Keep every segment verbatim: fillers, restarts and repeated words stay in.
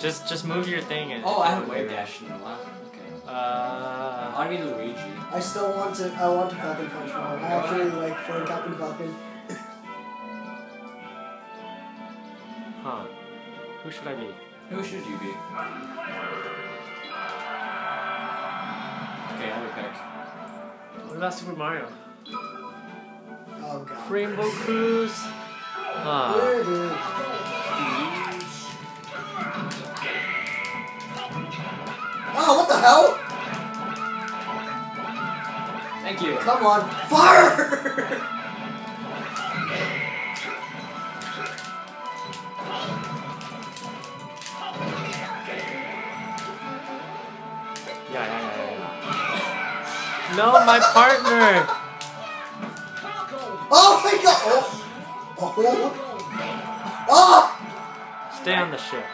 Just just move your thing. And oh, I haven't wave dashed in a while. Okay. Uh, I mean Luigi. I still want to. I want to Falcon Punch more. I actually like for Captain Falcon. Huh? Who should I be? Who should you be? Okay, I would pick. What about Super Mario? Oh god. Rainbow Cruise. Huh. There it is. Oh, what the hell? Thank you. Come on, fire! No, my partner! Oh my god! Oh! Oh! Oh! Stay on the ship.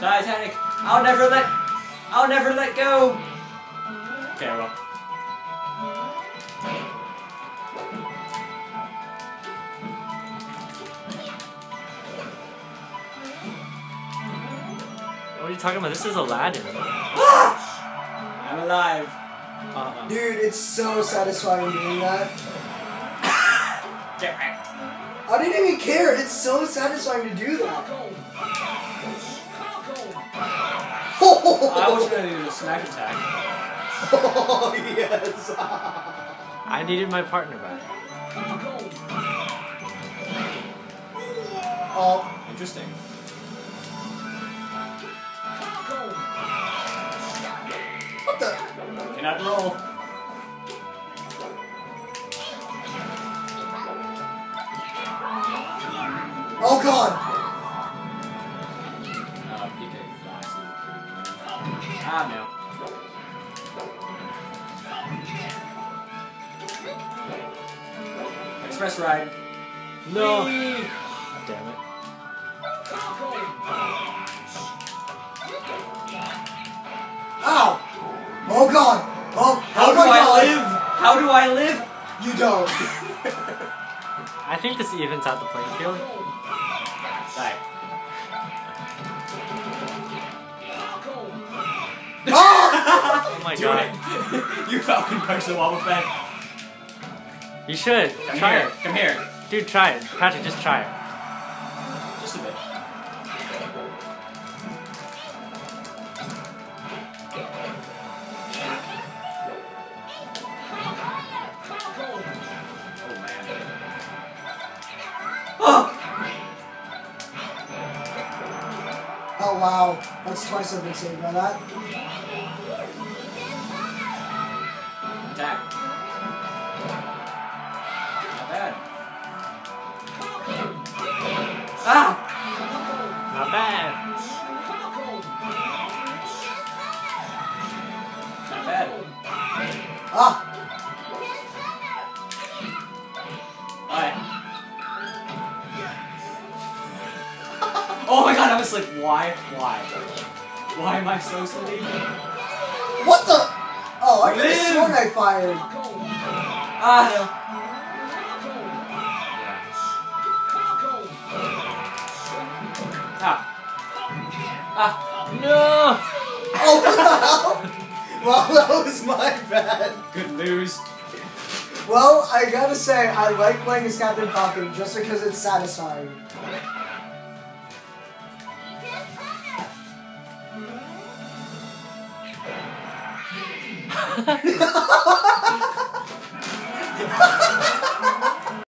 Titanic! I'll never let... I'll never let go! Okay, well. What are you talking about? This is Aladdin. I'm alive. Uh-huh. Dude, it's so satisfying doing that. I didn't even care. It's so satisfying to do that. I was gonna do a smack attack. Oh yes. I needed my partner back. Oh, interesting. What the? Not roll. Oh god! Uh, P K flies is pretty ah, no. Express ride. No! Wee. Damn it. Ow! Oh god! Oh, how, how do I, I live? How do I live? You don't. I think this evens out the playing field. Right. Oh! Oh my do god. You Falcon punch the wobble fan. You should. Come try here. it. Come here. Dude, try it. Patrick, just try it. Just a bit. Oh wow, that's twice I've been saved by that. Attack. Not bad. Ah! Not bad. Not bad. Ah! Alright. Oh my god, I was like, why? Why? Why am I so silly? What the? Oh, I could have sworn I fired. Ah, no. Ah. Ah. No! Oh, what the hell? Well, that was my bad. Good news. Well, I gotta say, I like playing as Captain Falcon just because it's satisfying. No!